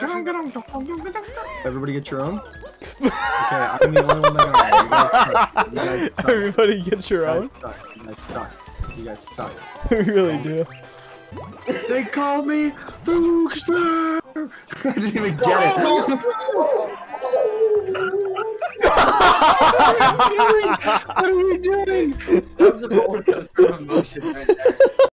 Everybody get your own? Okay, I'm the only one that got one. You guys suck. Everybody get your own? You guys suck. You guys suck. You guys suck. We really do. They called me the Luxor! I didn't even get it. What are we doing? That was a roller coaster of emotion right there.